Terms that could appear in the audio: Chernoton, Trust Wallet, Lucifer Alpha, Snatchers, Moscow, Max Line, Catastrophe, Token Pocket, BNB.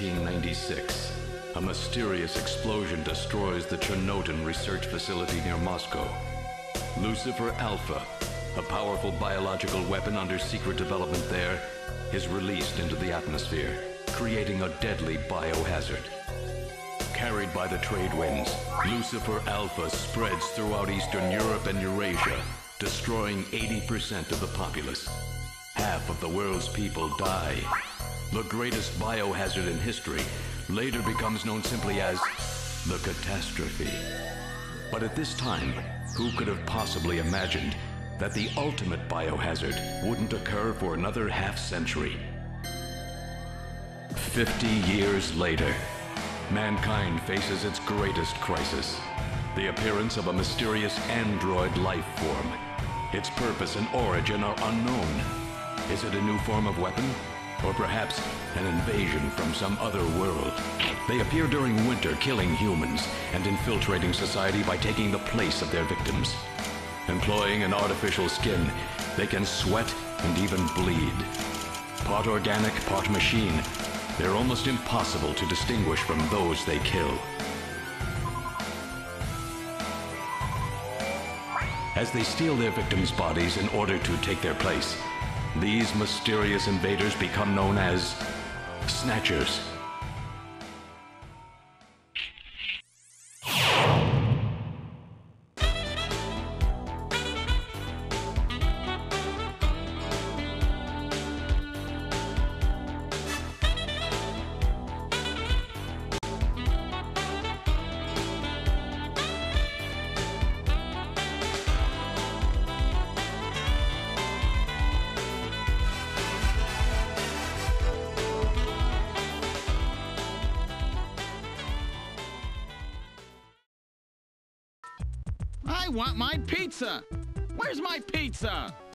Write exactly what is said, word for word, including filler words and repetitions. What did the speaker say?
nineteen ninety-six, a mysterious explosion destroys the Chernoton research facility near Moscow. Lucifer Alpha, a powerful biological weapon under secret development there, is released into the atmosphere, creating a deadly biohazard. Carried by the trade winds, Lucifer Alpha spreads throughout Eastern Europe and Eurasia, destroying eighty percent of the populace. Half of the world's people die. The greatest biohazard in history later becomes known simply as the Catastrophe. But at this time, who could have possibly imagined that the ultimate biohazard wouldn't occur for another half century? Fifty years later, mankind faces its greatest crisis, the appearance of a mysterious android life form. Its purpose and origin are unknown. Is it a new form of weapon? Or perhaps an invasion from some other world? They appear during winter, killing humans and infiltrating society by taking the place of their victims. Employing an artificial skin, they can sweat and even bleed. Part organic, part machine, they're almost impossible to distinguish from those they kill. As they steal their victims' bodies in order to take their place, these mysterious invaders become known as Snatchers. I want my pizza! Where's my pizza?